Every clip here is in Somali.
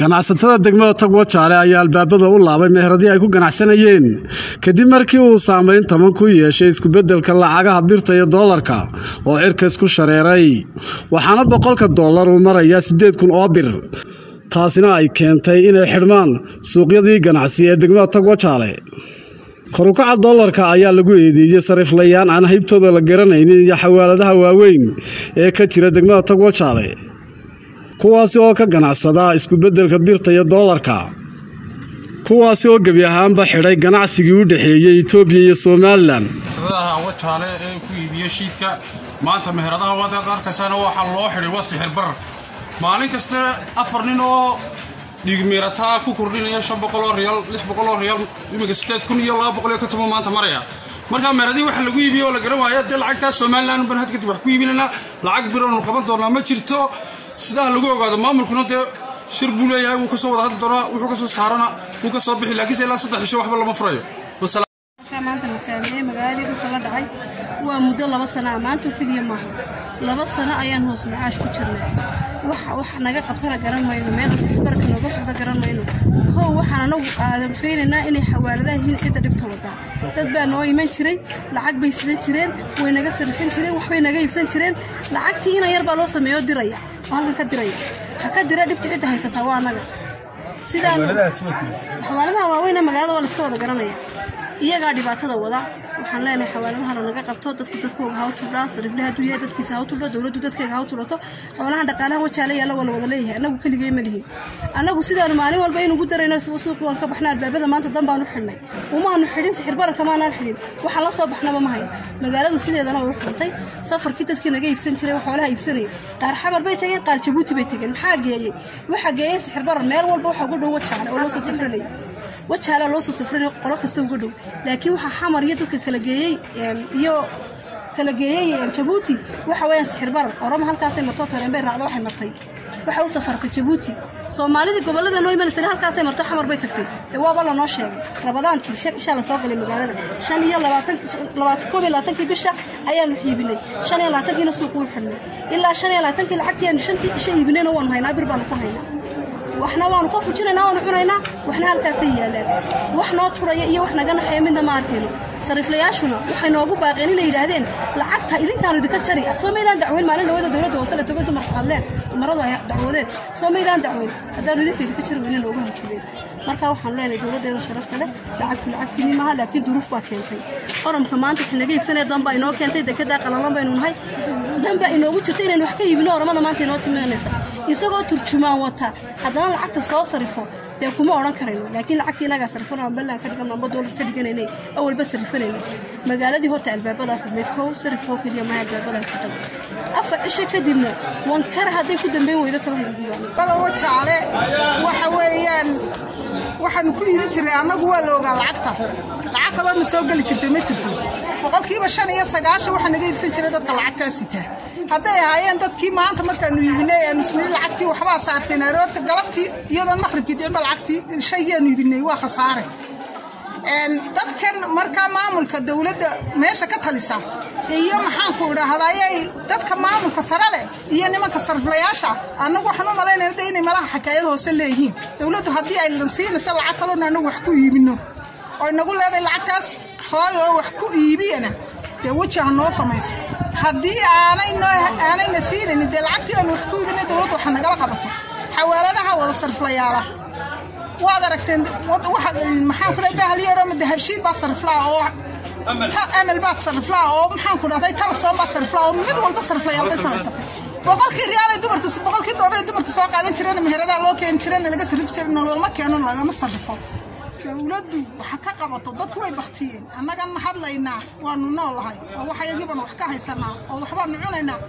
ganacsatada degmada Togwajaale ayaa albaabada u laabay meheradii ay ku ganacsanayeen kadib markii uu saameyn taban ku yeeshay isku beddelka lacagaha birta iyo dollarka oo cirka isku shareeray waxaana boqolka dollar uu marayaa 8,000 oo bir taasina ay keentay inay xirmaan suuqyadii ganacsiga ee degmada Togwajaale korukaca dollarka ayaa lagu eedeeyay sariflayaan aan haybtooda la garanaynin iyo xawaaladaha waaweyn ee ka jira degmada Togwajaale kuwaasi oo ka ganacsada isku beddelka birta iyo dollarka kuwaasi oo gabi ahaanba xidhay ganacsigii u dhaxeeyay Itoobiya iyo Soomaaliland sadaha Togwajaale ee ku iibiyo shiidka maanta meheradaha waddanka sana waxa loo xidhay wasixir bar maalin kasta 4 nin oo digmirata ku kordhinaya 500 riyal 600 riyal imiga 8,200 maanta maraya marka meeradii wax lagu iibiyo la garan waayo dal lacagta Soomaaliland ban hadkii wax ku iibinana lacag biroon qaban doona ma jirto sida lagu ogaado maamulkuna de shir buuleeyahay uu ka soo wada hadal doona wuxuu ka soo saarana uu ka soo bixi laakiin ilaa 3 xisho waxba lama furayo maanta misaamee magaalada kala dhacay waa muddo 2 sano maanta kaliya ma 2 sano ayaan hoos macaash ku jirnaa wax naga qabtana garan mayno meel saxbarka lagu socdo garan mayno oo waxaan u qaadan fiirina inay xawaaladaha hinta dibta wada dad baan oo iman jiray lacag bay sidan jireen way naga sarfin jireen wax bay naga iibsan jireen lacagtii ina yar baa loo sameeyo diraya waxaan ka diraya ka dira dibta cid haysata waa anaga sidaan xawaaladaha waa weyn magaalada wala iska wada garanaya iyaga dhibaatada wada waxaan leenahay xawaaladaha naga qabto dadku waa u dhaaas riflaha duuya dadkiisa waa u dhaaw dawladdu dadkeega u tulato xoolaha dhaqaalaha Wajaale yalla wala wada leeyahay anagu kaliye ma lihin anagu sidaan maalin walba inuu ku dareyno suuq wal ka baxnaa albaabada maanta dan baan u xilnay uma aanu xilin sixir barka ma aanu xilin waxa la soo baxnaba ma hayn magaaladu sideedana u xultay safarkii dadkii naga iibsan jiray xoolaha iibsanay qaar xamar bay tageen qaar Jabuuti bay tageen maxaa geeyay waxa geeyay sixir bar meel walba waxa ugu dhow Wajaale oo loo soo safray Wajaale loo soo safray qolo kasta ugu dhow laakiin waxa xamar iyo dadka kala geeyay iyo kala geeyay Jabuuti waxa weeyaan sixir bar orama halkaas ay marto tareen bay raacdo waxay martay waxa uu safartay Jabuuti Soomaalida gobolada noo iman sanad halkaas ay marto xamar bay tagtay waaba la noo sheegay Rabadaan tiisha insha Allah soo galay magaalada 25 bisha ayaan u xiibinay 25 suuq u xirnay ilaa 25 lacagtiina 5 shay ibnayna waan haynaa bir baan ku haynaa waxna waan qof jirinaa oo xunaynaa waxna halkaas yeelan waxna turaya iyo wax naga naxay mid ma arkayno sariflayaashuna waxay noogu baaqeen inay yiraahdeen lacagta idinkaan idinka jari Soomaaliland dacween maalin lawada dawladda hoose la togodu marxaadleen maradu ay dacwadeen Soomaaliland dacween hadaan idinka jari weyn loogu hanjabeen marka waxaan leenahay dawladdeena sharafta leh lacagtii ma laakiin duruuf baa keentay qoramka maanta xilliga iibsanay danba inoo keentay dekedda qalalan baa inuu hay danba inoogu jirtay inaan wax ka iibino oramada maanta inoo timaanaysa isagoo turjumaan wata haddana lacagta soo sarifo de kuma oran karayno laakiin lacagtii inaga sarifana ballan ka dhigan lamba dollar ka dhiganayna awal bas sarifayna magaaladii horta albaabada xubmeedko sarifo kaliya ma gaabada ka tago afar isha kadibna waan kar haday ku dambeeyay wayda kala hadigaan bala Wajaale waxa weeyaan waxaan ku yiri jiray anagu waa looga lacagta lacag kala ma soo gali jirtay ma jirto boqolkiiba 5 iyo 9 waxa naga iibsan jiray dadka lacagta sita haday ahaayeen dadkii maanta markaan u iibinay aan isniin lacagtii waxba saartay naroorta galabtii iyadoo maghribkii dhinba lacagtii shayaan u iibinay waa khasaare dadkan marka maamulka dawladda meesha ka talisa iyo maxaan ku raahadaayay dadka maamulka sare leh iyo nimanka sarflayaasha anagu waxaan u maleynaynaa inay malaha xakaayad hoose leeyihiin dawladdu hadii ay lansiin sal lacag kale anagu wax ku iibino oo nagu leeday lacagtaas hooyo wax ku iibiyana de wajah noo sameeys haddii aanay nasiin in dalacti aan wax ku iibinay dawladdu waxa naga qabato xawaaladaha wada sarflayaala waad aragteen waxa maxaan ku leeyahay hal yar oo madhabshiin ba sarflaa oo amal ba sarflaa oo maxaan ku leeyahay tal soo ba sarflaa mid walba sarflayaal bay sameysatay boqolkii riyaal ay dumarku boqolkii doorar ay dumarku soo qaadan jireen meherada loo keen jireen laga sarif jireen oo ma keenan lagama sarfo dawladdu waxa ka qabato dadku way baxtiyeen anaga ma hadlaynaa waanu noolahay oo waxa yagiban wax ka haysanaa oo waxba nuunaynaa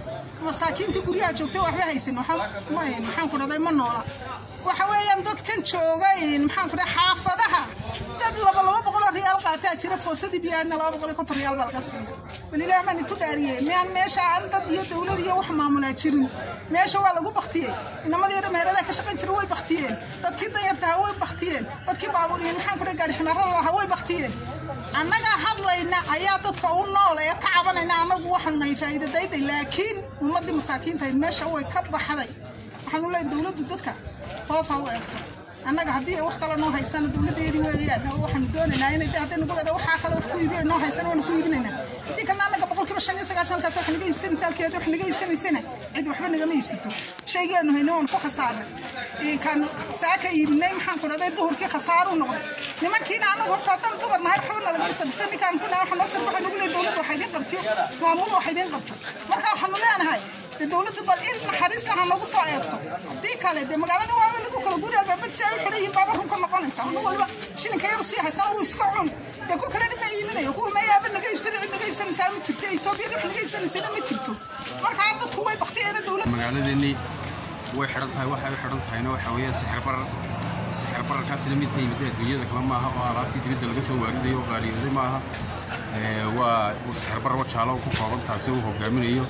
masaakiinta guriga joogta waxba haysan waxa maxaan ku dhaday ma noola waxa weeyaan dadkan jooga in maxaan ku dhaday xaafadaha dad laba 200 riyaal qaata jira foosadi biyaana 200 riyaal bal ka siin waligaa ma ku dhaariyay miyaan meesha aan dad iyo dawladdu iyo wax maamulaa jirin meesha waa lagu baxtiyay inamadii meerada ka shaqayn jiray way baxtiyeen dadkii dayarta way baxtiyeen dadkii baabuuriyeen waxaan ku dhaday gaari ximaraha way baxtiyeen anaga hadlayna ayaa dadka u nool ee ka cabanayna anagu waxaan ma faa'iidaday laakiin ummadii masaakiinta meesha way ka baxday waxaan u leeyahay dawladdu dadka hoos u eegto annaga hadii wax kale noo haysan dawladdeedii weeyaan waxaan doonaynaa inay dadna ugu leedahay waxa kale ku iibin noo haysan oo ku iibinayna intii kana annaga 595 kaas wax naga iibsan salkeed wax naga iibsanayna cid waxba naga ma iibsato shaygaanu hayno oo ku khasaaro ee kan saaka iibnay maxaan ku leedahay duhurkii khasaaro noqday nimankiina annaga hortaadan dumarnaa xawna laga sabsan kan kuna waxaan nasab waxaan ugu leeyahay dawladdu waxay idin qabtay maamul waxay idin qabtay marka waxaan u leenahay الدولة بالإنس محرسة عن نقص عيطة ديك على ده مقالنا وعمل نقول كل جودة الباب تساوي كلهم بابهم كم مقالنا سام نقول بقى شين كير صيحة سام ويسكعون يقول كلام ما يمينه يقول ما يقبل نجيب سنة نجيب سنة سام ترتيه يتوب يدخل نجيب سنة سام يترتو مرك عبد خوي بختي أنا الدولة مقالنا إني ويحرضها ويحرضها إنه حويا سحر برا كاسل ميتني متى تجيك لما ها راتي تبي تلقسه وعندي وقاري زي ما ها وسحر برا وشالو كفارم تحسوه وقامين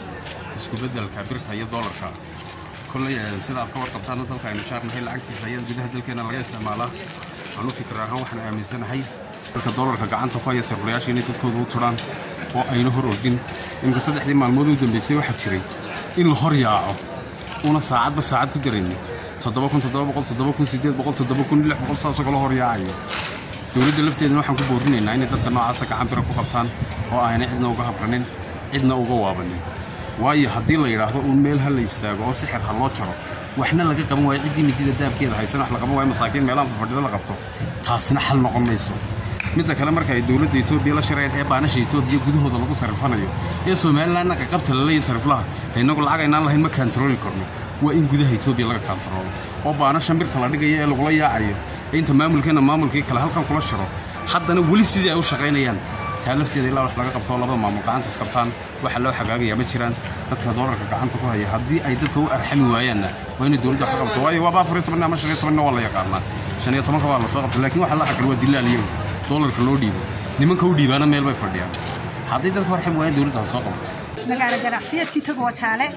سكوبد الكبير تاية دولار كا كل سنة أتكلم طبعاً نطلع في مشاريع نحل عكس سيد جده ذلك أنا لقيت سماله علو فكرها وحنا من سنة هاي الدولار كا عن تقاية سرقياش يعني تدخل وطران وأينه رودين إن قصدي حد معلومة ودم بيسي واحد شري إن الخريعة ونصاعد بس ساعد كدريني تضربكم سيدات بقول تضربكم لح بقول صار شغله خريعة تريد اللي فتين نروح نجيب بورنين عيني تذكرنا عسك عم بركوا قبطان وعيني عدنا وجهه برنين عدنا وجوه برنين واي حدي لا يراهدو ان ميل هل يستاغو او سحر ها لو جرو waxna laga qaban way cidii midida daabkeeda haysan wax laga qaban way masaakiin meelaha fadhida la qabto taasina xal noqonayso midda kale marka ay dawladda Itoobiya la shireen ee baanasha Itoobiya gudahooda lagu sarfanayo ee Soomaaliland ka qabta la leeyahay inagu lacag ayna lahayn ma control karno waa in gudaha Itoobiya laga control oo baanasha mirta la dhigay ee lagu la yaacayo inta maamulkeena maamulkii kala halkan kula shiro haddana wali sidii ay u shaqeynayaan تلفتي الله وحلاقة قبطان لبا مع مقعان تسقبطان وحلاو حقاقي يا مجران تدخل دورك قعان تقوها يا حدي أي دلك أرحمي ويانا وين الدول دخل قبطوها وابا فريت منا مشريت منا والله يقارنا عشان يطمخ والله فقط لكن وحلا حق الواد الله اليوم دولار كلو ديبو لمن كلو ديبو أنا ميل بيفرديها حدي دلك أرحمي ويانا دول دخل قبط مقالة جراسية تتقوى تالي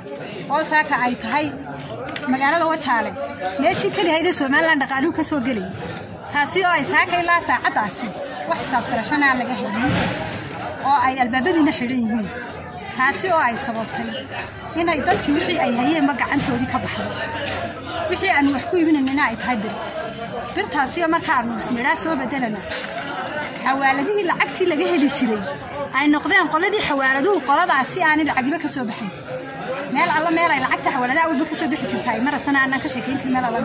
وساك عيتهاي مقالة دوا تالي ليش كل هيدا سومال لأن دقالو كسو قلي تاسيو أي ساك إلا ساعة تاسي وحساب ترشنا على جهنم أو أي البابين نحريهم هاسي أو أي صوابتي هنا يضلك وحي أي هي مقع أنت وديك بحر وحي أن يحكوي من المناعي تهدر برت هاسي مركع نوسم راسه بدلنا حوالديه العكتي لجهلي تري أي نقدام قلدي حوالدوه قلب عسي عن العجبك سوبحن مال الله مال العكت حوالده وبك سوبحن شرتاي مرة سنة عنا كشكين في مال الله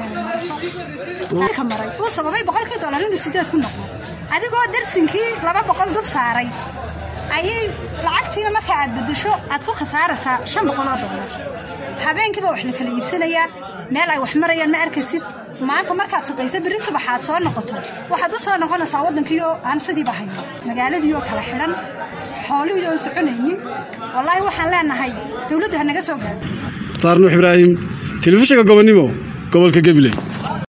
مال كم مرة وصبابي بقول كده على إنه السيدات كنا أدي قاعد درسين كي لما بقول دور ساري أيه لعبت هنا ما كأد بدشوا أتكو خسارة شن بقول دولار حبين كده وحلك اللي يبسنا يا مالع وحمر يا المأركسي ومع أنت مركز تقيس بريسو بحد صار نقطة واحد صار نقطة صعود نكيو عن صدي بحين مجال ديو كله حلا حاولوا يوسعوني والله وحلا نهاي تولدها نجسوا طارنا إبراهيم تلفشة قبلني مو قبل كقبلي